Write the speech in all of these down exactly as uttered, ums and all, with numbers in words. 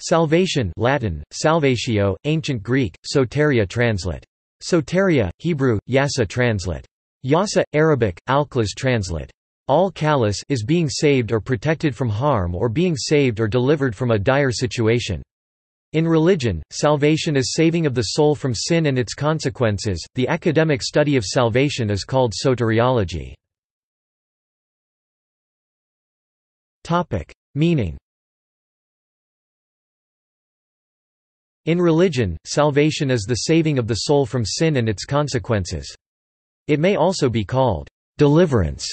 Salvation, Latin, salvatio, ancient Greek, soteria translate. Soteria, Hebrew, yasa translate. Yasa, Arabic, al-kalas translate. Al-kalas is being saved or protected from harm or being saved or delivered from a dire situation. In religion, salvation is saving of the soul from sin and its consequences. The academic study of salvation is called soteriology. Topic: Meaning. In religion, salvation is the saving of the soul from sin and its consequences. It may also be called deliverance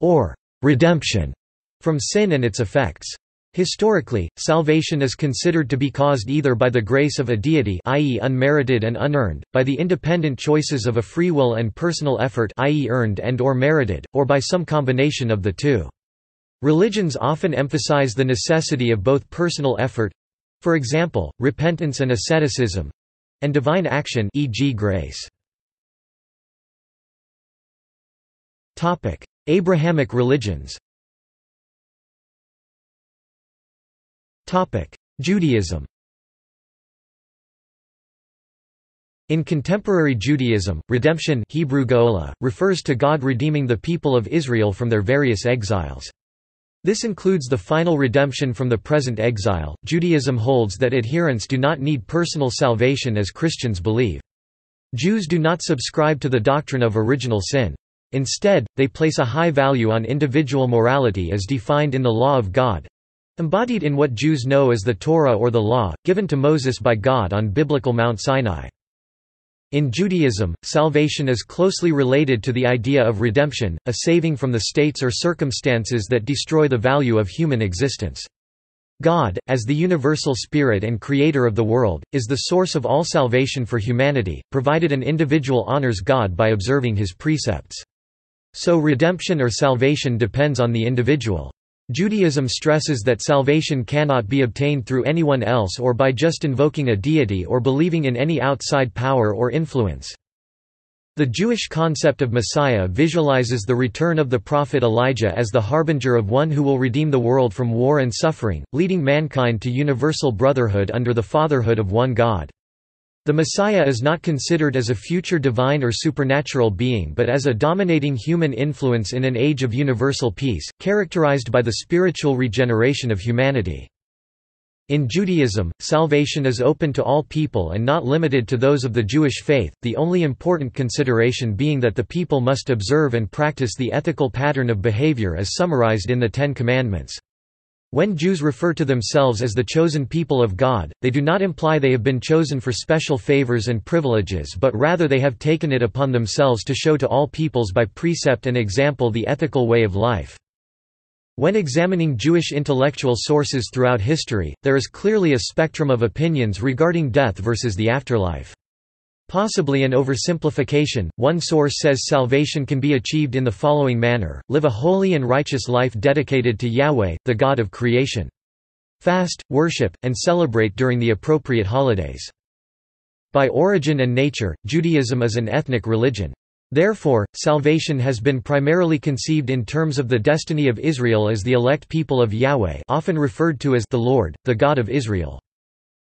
or redemption from sin and its effects. Historically, salvation is considered to be caused either by the grace of a deity, that is unmerited and unearned, by the independent choices of a free will and personal effort, that is earned and or merited, or by some combination of the two. Religions often emphasize the necessity of both personal effort, for example, repentance and asceticism, and divine action, for example grace. Topic: Abrahamic religions. Topic: Judaism. In contemporary Judaism, redemption, Hebrew Gola, refers to God redeeming the people of Israel from their various exiles. This includes the final redemption from the present exile. Judaism holds that adherents do not need personal salvation as Christians believe. Jews do not subscribe to the doctrine of original sin. Instead, they place a high value on individual morality as defined in the law of God, embodied in what Jews know as the Torah or the Law, given to Moses by God on biblical Mount Sinai. In Judaism, salvation is closely related to the idea of redemption, a saving from the states or circumstances that destroy the value of human existence. God, as the universal spirit and creator of the world, is the source of all salvation for humanity, provided an individual honors God by observing his precepts. So redemption or salvation depends on the individual. Judaism stresses that salvation cannot be obtained through anyone else or by just invoking a deity or believing in any outside power or influence. The Jewish concept of Messiah visualizes the return of the prophet Elijah as the harbinger of one who will redeem the world from war and suffering, leading mankind to universal brotherhood under the fatherhood of one God. The Messiah is not considered as a future divine or supernatural being but as a dominating human influence in an age of universal peace, characterized by the spiritual regeneration of humanity. In Judaism, salvation is open to all people and not limited to those of the Jewish faith, the only important consideration being that the people must observe and practice the ethical pattern of behavior as summarized in the Ten Commandments. When Jews refer to themselves as the chosen people of God, they do not imply they have been chosen for special favors and privileges but rather they have taken it upon themselves to show to all peoples by precept and example the ethical way of life. When examining Jewish intellectual sources throughout history, there is clearly a spectrum of opinions regarding death versus the afterlife. Possibly an oversimplification, one source says salvation can be achieved in the following manner: live a holy and righteous life dedicated to Yahweh, the God of creation. Fast, worship, and celebrate during the appropriate holidays. By origin and nature, Judaism is an ethnic religion. Therefore, salvation has been primarily conceived in terms of the destiny of Israel as the elect people of Yahweh, often referred to as the Lord, the God of Israel.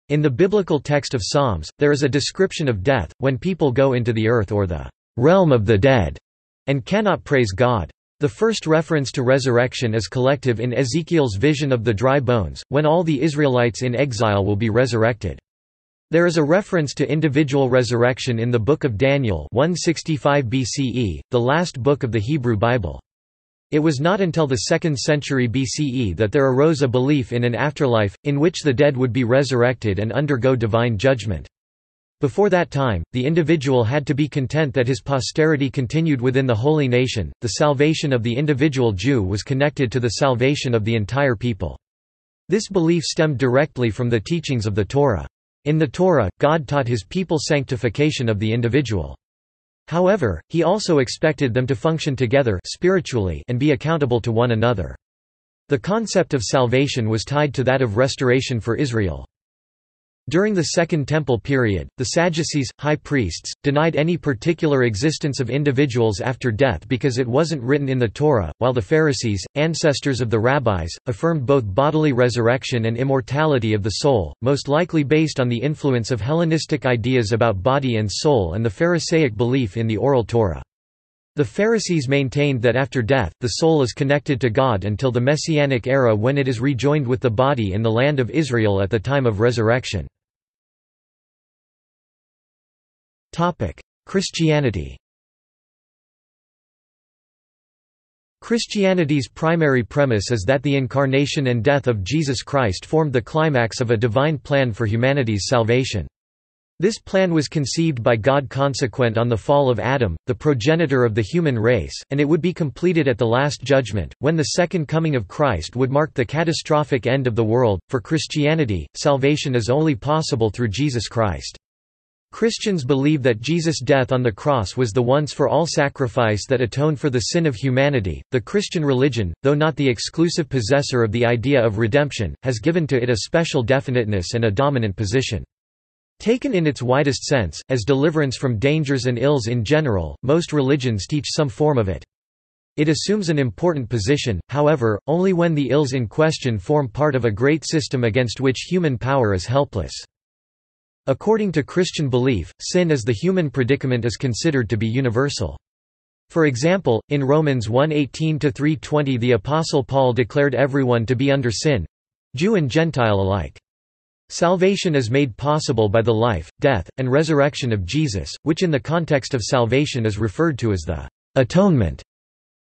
In the biblical text of Psalms, there is a description of death, when people go into the earth or the realm of the dead, and cannot praise God. The first reference to resurrection is collective in Ezekiel's vision of the dry bones, when all the Israelites in exile will be resurrected. There is a reference to individual resurrection in the Book of Daniel one sixty-five B C E, the last book of the Hebrew Bible. It was not until the second century B C E that there arose a belief in an afterlife, in which the dead would be resurrected and undergo divine judgment. Before that time, the individual had to be content that his posterity continued within the holy nation. The salvation of the individual Jew was connected to the salvation of the entire people. This belief stemmed directly from the teachings of the Torah. In the Torah, God taught his people sanctification of the individual. However, he also expected them to function together spiritually and be accountable to one another. The concept of salvation was tied to that of restoration for Israel. During the Second Temple period, the Sadducees, high priests, denied any particular existence of individuals after death because it wasn't written in the Torah, while the Pharisees, ancestors of the rabbis, affirmed both bodily resurrection and immortality of the soul, most likely based on the influence of Hellenistic ideas about body and soul and the Pharisaic belief in the Oral Torah. The Pharisees maintained that after death, the soul is connected to God until the Messianic era, when it is rejoined with the body in the land of Israel at the time of resurrection. Christianity. Christianity's primary premise is that the incarnation and death of Jesus Christ formed the climax of a divine plan for humanity's salvation. This plan was conceived by God consequent on the fall of Adam, the progenitor of the human race, and it would be completed at the Last Judgment, when the second coming of Christ would mark the catastrophic end of the world. For Christianity, salvation is only possible through Jesus Christ. Christians believe that Jesus' death on the cross was the once-for-all sacrifice that atoned for the sin of humanity. The Christian religion, though not the exclusive possessor of the idea of redemption, has given to it a special definiteness and a dominant position. Taken in its widest sense, as deliverance from dangers and ills in general, most religions teach some form of it. It assumes an important position, however, only when the ills in question form part of a great system against which human power is helpless. According to Christian belief, sin as the human predicament is considered to be universal. For example, in Romans one eighteen to three twenty the Apostle Paul declared everyone to be under sin—Jew and Gentile alike. Salvation is made possible by the life, death, and resurrection of Jesus, which in the context of salvation is referred to as the atonement.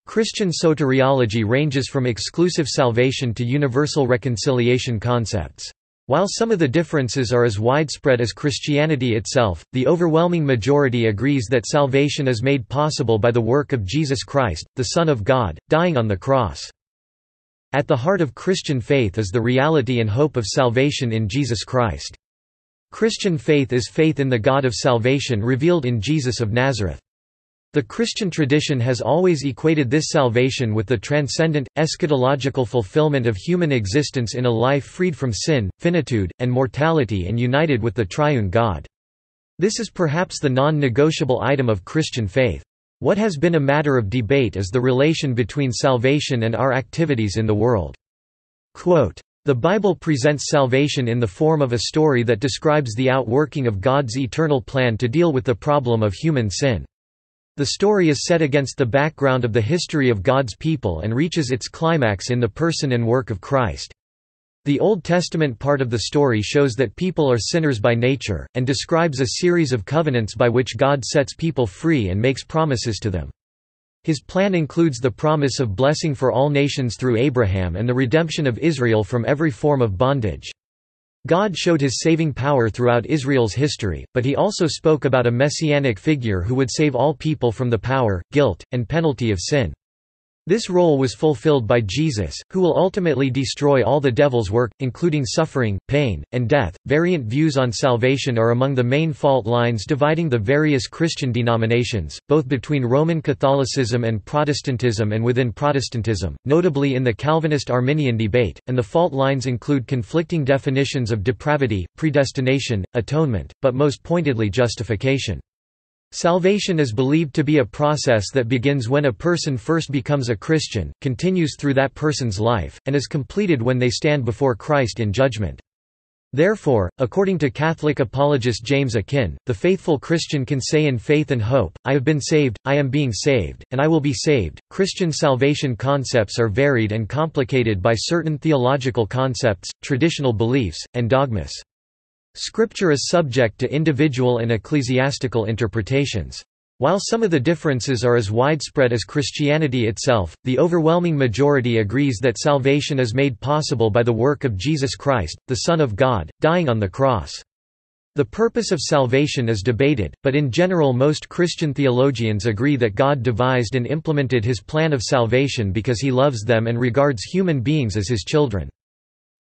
Christian soteriology ranges from exclusive salvation to universal reconciliation concepts. While some of the differences are as widespread as Christianity itself, the overwhelming majority agrees that salvation is made possible by the work of Jesus Christ, the Son of God, dying on the cross. At the heart of Christian faith is the reality and hope of salvation in Jesus Christ. Christian faith is faith in the God of salvation revealed in Jesus of Nazareth. The Christian tradition has always equated this salvation with the transcendent, eschatological fulfillment of human existence in a life freed from sin, finitude, and mortality and united with the triune God. This is perhaps the non-negotiable item of Christian faith. What has been a matter of debate is the relation between salvation and our activities in the world. Quote, "The Bible presents salvation in the form of a story that describes the outworking of God's eternal plan to deal with the problem of human sin. The story is set against the background of the history of God's people and reaches its climax in the person and work of Christ. The Old Testament part of the story shows that people are sinners by nature, and describes a series of covenants by which God sets people free and makes promises to them. His plan includes the promise of blessing for all nations through Abraham and the redemption of Israel from every form of bondage. God showed his saving power throughout Israel's history, but he also spoke about a messianic figure who would save all people from the power, guilt, and penalty of sin. This role was fulfilled by Jesus, who will ultimately destroy all the devil's work, including suffering, pain, and death." Variant views on salvation are among the main fault lines dividing the various Christian denominations, both between Roman Catholicism and Protestantism and within Protestantism, notably in the Calvinist-Arminian debate, and the fault lines include conflicting definitions of depravity, predestination, atonement, but most pointedly justification. Salvation is believed to be a process that begins when a person first becomes a Christian, continues through that person's life, and is completed when they stand before Christ in judgment. Therefore, according to Catholic apologist James Akin, the faithful Christian can say in faith and hope, "I have been saved, I am being saved, and I will be saved." Christian salvation concepts are varied and complicated by certain theological concepts, traditional beliefs, and dogmas. Scripture is subject to individual and ecclesiastical interpretations. While some of the differences are as widespread as Christianity itself, the overwhelming majority agrees that salvation is made possible by the work of Jesus Christ, the Son of God, dying on the cross. The purpose of salvation is debated, but in general most Christian theologians agree that God devised and implemented his plan of salvation because he loves them and regards human beings as his children.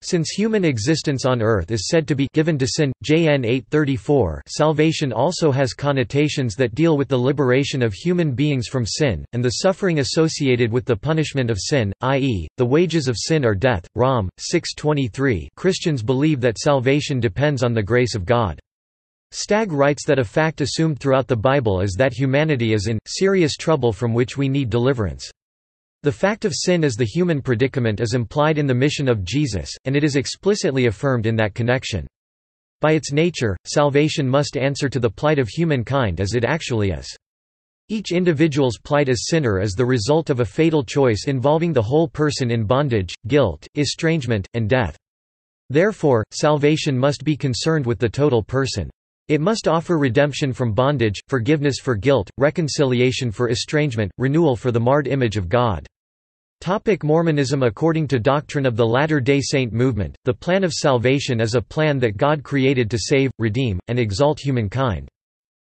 Since human existence on earth is said to be given to sin, John eight thirty-four, salvation also has connotations that deal with the liberation of human beings from sin, and the suffering associated with the punishment of sin, that is, the wages of sin are death. Romans six twenty-three, Christians believe that salvation depends on the grace of God. Stagg writes that a fact assumed throughout the Bible is that humanity is in serious trouble from which we need deliverance. The fact of sin as the human predicament is implied in the mission of Jesus, and it is explicitly affirmed in that connection. By its nature, salvation must answer to the plight of humankind as it actually is. Each individual's plight as sinner is the result of a fatal choice involving the whole person in bondage, guilt, estrangement, and death. Therefore, salvation must be concerned with the total person. It must offer redemption from bondage, forgiveness for guilt, reconciliation for estrangement, renewal for the marred image of God. Topic: Mormonism. According to doctrine of the Latter-day Saint movement, the plan of salvation is a plan that God created to save, redeem, and exalt humankind.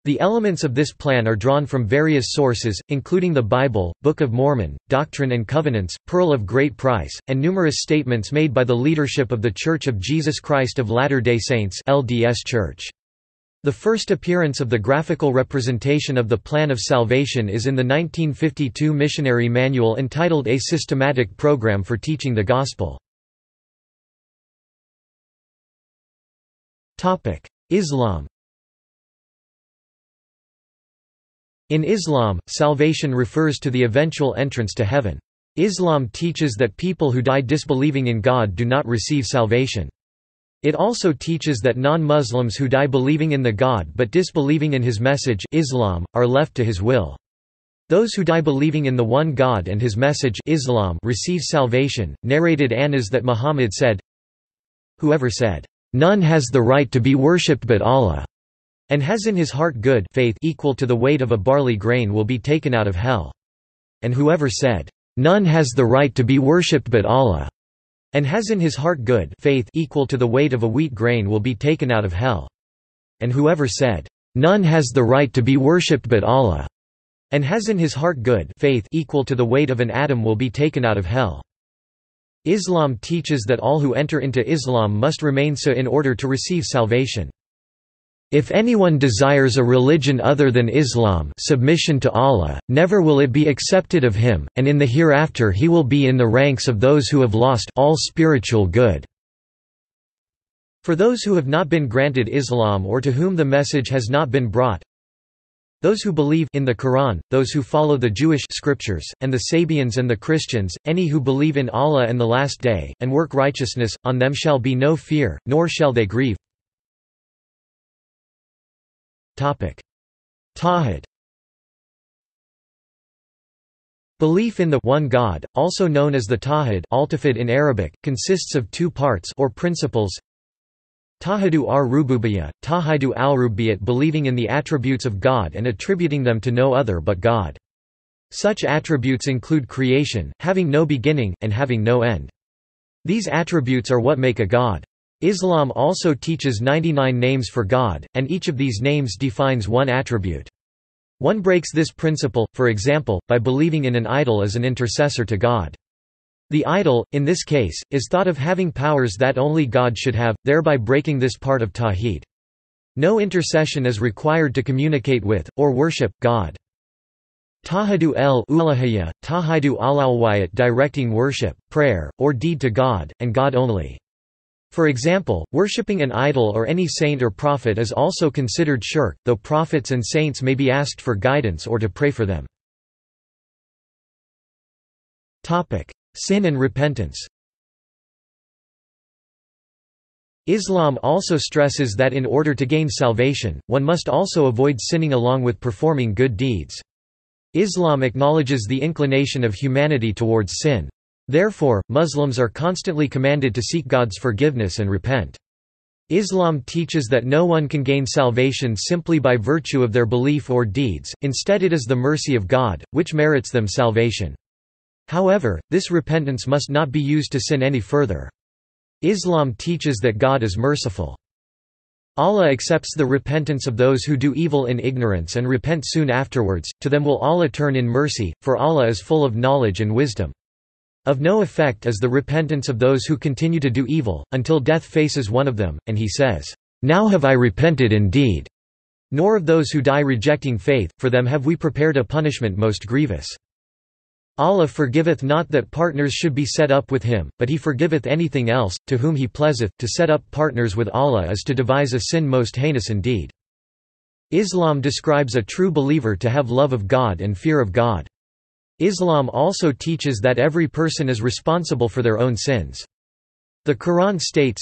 The elements of this plan are drawn from various sources, including the Bible, Book of Mormon, Doctrine and Covenants, Pearl of Great Price, and numerous statements made by the leadership of The Church of Jesus Christ of Latter-day Saints (L D S Church). The first appearance of the graphical representation of the plan of salvation is in the nineteen fifty-two missionary manual entitled A Systematic Program for Teaching the Gospel. Islam. In Islam, salvation refers to the eventual entrance to heaven. Islam teaches that people who die disbelieving in God do not receive salvation. It also teaches that non-Muslims who die believing in the God but disbelieving in his message Islam, are left to his will. Those who die believing in the one God and his message Islam receive salvation. Narrated annas that Muhammad said, "Whoever said, 'None has the right to be worshipped but Allah,' and has in his heart good faith equal to the weight of a barley grain will be taken out of hell. And whoever said, 'None has the right to be worshipped but Allah,' and has in his heart good faith equal to the weight of a wheat grain will be taken out of hell. And whoever said, 'None has the right to be worshipped but Allah,' and has in his heart good faith equal to the weight of an atom will be taken out of hell." Islam teaches that all who enter into Islam must remain so in order to receive salvation. "If anyone desires a religion other than Islam, submission to Allah, never will it be accepted of him, and in the hereafter he will be in the ranks of those who have lost all spiritual good." For those who have not been granted Islam or to whom the message has not been brought, those who believe in the Quran, those who follow the Jewish scriptures, and the Sabians and the Christians, any who believe in Allah and the Last Day, and work righteousness, on them shall be no fear, nor shall they grieve. Tawhid. Belief in the one God, also known as the Tawhid (al-tawhid in Arabic), consists of two parts or principles: Tawhidu ar-rububiyyah, Tawhidu al-rububiyyah, believing in the attributes of God and attributing them to no other but God. Such attributes include creation, having no beginning, and having no end. These attributes are what make a God. Islam also teaches ninety-nine names for God, and each of these names defines one attribute. One breaks this principle, for example, by believing in an idol as an intercessor to God. The idol, in this case, is thought of having powers that only God should have, thereby breaking this part of tawhid. No intercession is required to communicate with, or worship, God. Tawhidu al-uluhiyyah, Tawhidu al-uluhiyyah, directing worship, prayer, or deed to God, and God only. For example, worshipping an idol or any saint or prophet is also considered shirk, though prophets and saints may be asked for guidance or to pray for them. Sin and repentance. Islam also stresses that in order to gain salvation, one must also avoid sinning along with performing good deeds. Islam acknowledges the inclination of humanity towards sin. Therefore, Muslims are constantly commanded to seek God's forgiveness and repent. Islam teaches that no one can gain salvation simply by virtue of their belief or deeds, instead it is the mercy of God, which merits them salvation. However, this repentance must not be used to sin any further. Islam teaches that God is merciful. Allah accepts the repentance of those who do evil in ignorance and repent soon afterwards, to them will Allah turn in mercy, for Allah is full of knowledge and wisdom. Of no effect is the repentance of those who continue to do evil, until death faces one of them, and he says, "Now have I repented indeed." Nor of those who die rejecting faith, for them have we prepared a punishment most grievous. Allah forgiveth not that partners should be set up with him, but he forgiveth anything else, to whom he pleaseth. To set up partners with Allah is to devise a sin most heinous indeed. Islam describes a true believer to have love of God and fear of God. Islam also teaches that every person is responsible for their own sins. The Quran states,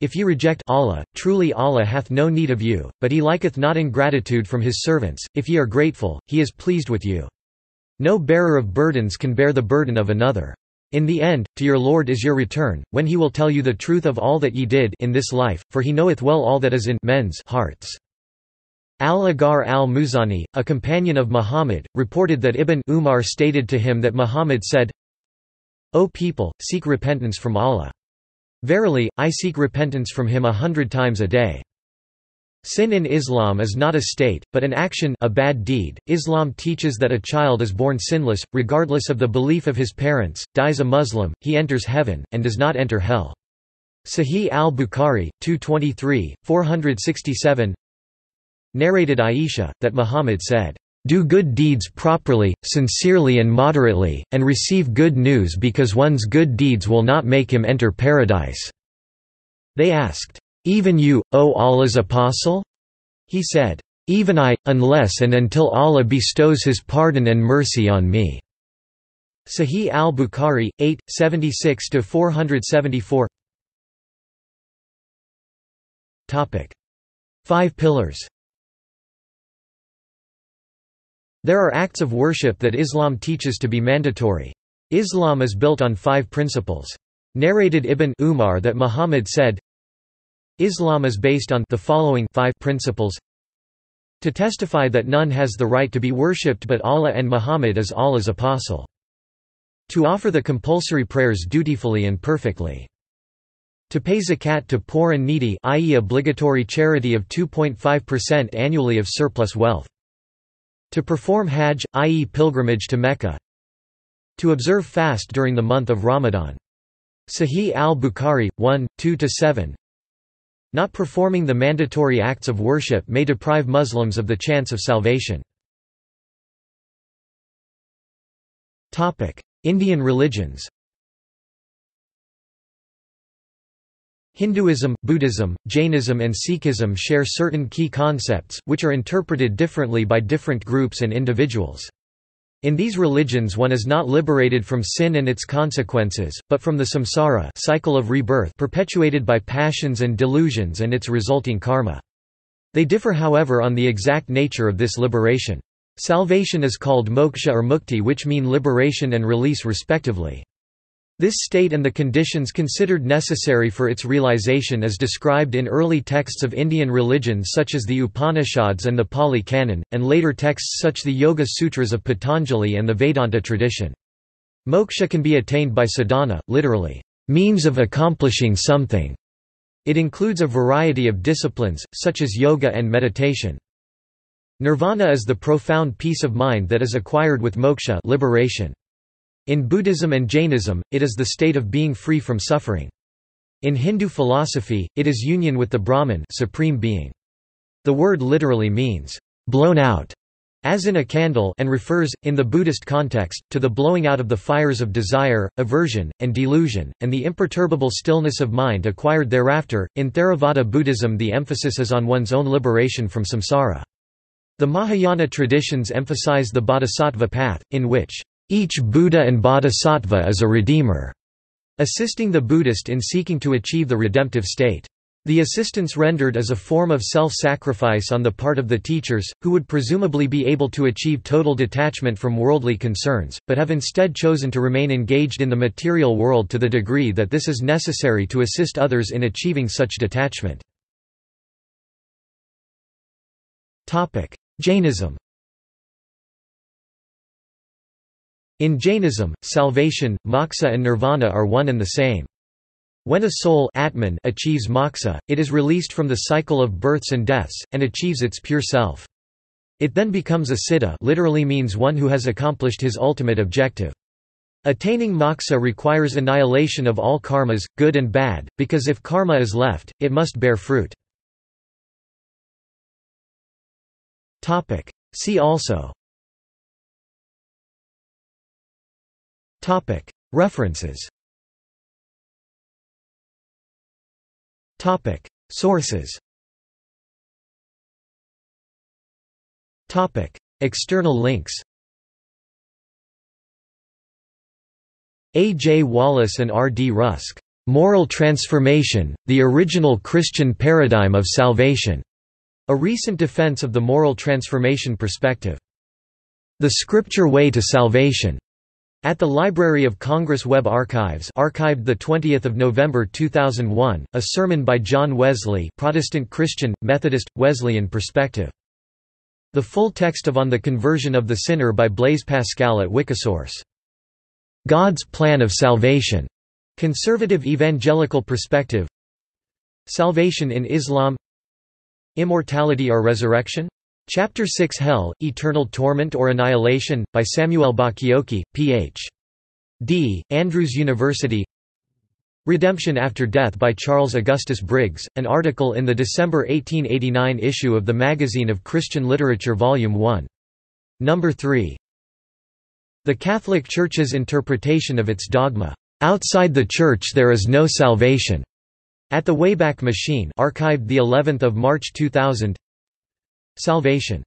"If ye reject Allah, truly Allah hath no need of you, but he liketh not ingratitude from his servants. If ye are grateful, he is pleased with you. No bearer of burdens can bear the burden of another. In the end, to your Lord is your return, when he will tell you the truth of all that ye did in this life, for he knoweth well all that is in men's hearts." Al-Aghar al-Muzani, a companion of Muhammad, reported that Ibn Umar stated to him that Muhammad said, "O people, seek repentance from Allah. Verily, I seek repentance from him a hundred times a day." Sin in Islam is not a state, but an action, a bad deed. Islam teaches that a child is born sinless, regardless of the belief of his parents, dies a Muslim, he enters heaven, and does not enter hell. Sahih al-Bukhari, two twenty-three, four sixty-seven, narrated Aisha, that Muhammad said, "Do good deeds properly, sincerely and moderately, and receive good news because one's good deeds will not make him enter paradise." They asked, "Even you, O Allah's apostle?" He said, "Even I, unless and until Allah bestows his pardon and mercy on me." Sahih al-Bukhari, eight seventy-six to four seventy-four. Topic: Five pillars. There are acts of worship that Islam teaches to be mandatory. Islam is built on five principles. Narrated Ibn Umar that Muhammad said, "Islam is based on the following five principles: to testify that none has the right to be worshipped but Allah and Muhammad is Allah's apostle. To offer the compulsory prayers dutifully and perfectly. To pay zakat to poor and needy, that is obligatory charity of two point five percent annually of surplus wealth. To perform Hajj, that is pilgrimage to Mecca. To observe fast during the month of Ramadan." Sahih al-Bukhari, one, two to seven. Not performing the mandatory acts of worship may deprive Muslims of the chance of salvation. Indian religions. Hinduism, Buddhism, Jainism and Sikhism share certain key concepts, which are interpreted differently by different groups and individuals. In these religions one is not liberated from sin and its consequences, but from the samsara cycle of rebirth perpetuated by passions and delusions and its resulting karma. They differ however on the exact nature of this liberation. Salvation is called moksha or mukti, which mean liberation and release respectively. This state and the conditions considered necessary for its realization is described in early texts of Indian religion such as the Upanishads and the Pali Canon, and later texts such as the Yoga Sutras of Patanjali and the Vedanta tradition. Moksha can be attained by sadhana, literally, means of accomplishing something. It includes a variety of disciplines, such as yoga and meditation. Nirvana is the profound peace of mind that is acquired with moksha, liberation. In Buddhism and Jainism, it is the state of being free from suffering. In Hindu philosophy, it is union with the Brahman, supreme being. The word literally means blown out, as in a candle, and refers, in the Buddhist context, to the blowing out of the fires of desire, aversion, and delusion, and the imperturbable stillness of mind acquired thereafter. In Theravada Buddhism, the emphasis is on one's own liberation from samsara. The Mahayana traditions emphasize the bodhisattva path, in which each Buddha and Bodhisattva is a redeemer, assisting the Buddhist in seeking to achieve the redemptive state. The assistance rendered is a form of self-sacrifice on the part of the teachers, who would presumably be able to achieve total detachment from worldly concerns, but have instead chosen to remain engaged in the material world to the degree that this is necessary to assist others in achieving such detachment. Jainism. In Jainism, salvation, moksha and nirvana are one and the same. When a soul atman achieves moksha, it is released from the cycle of births and deaths, and achieves its pure self. It then becomes a siddha, literally means one who has accomplished his ultimate objective. Attaining moksha requires annihilation of all karmas, good and bad, because if karma is left, it must bear fruit. Topic. See also. Topic. References. Topic. Sources. Topic. External links. A. J. Wallace and R. D. Rusk, "Moral Transformation, the Original Christian Paradigm of Salvation", a recent defense of the moral transformation perspective. The Scripture Way to Salvation, at the Library of Congress Web Archives, archived the twentieth of November two thousand one, a sermon by John Wesley, Protestant Christian, Methodist, Wesleyan Perspective. The full text of On the Conversion of the Sinner by Blaise Pascal at Wikisource. God's Plan of Salvation, Conservative Evangelical Perspective. Salvation in Islam. Immortality or Resurrection? Chapter six Hell, Eternal Torment or Annihilation, by Samuel Bakioki, P H D, Andrews University. Redemption After Death by Charles Augustus Briggs, an article in the December eighteen eighty-nine issue of the Magazine of Christian Literature Volume one. Number three. The Catholic Church's interpretation of its dogma, "Outside the Church there is no salvation", at the Wayback Machine, archived the eleventh of March two thousand. Salvation.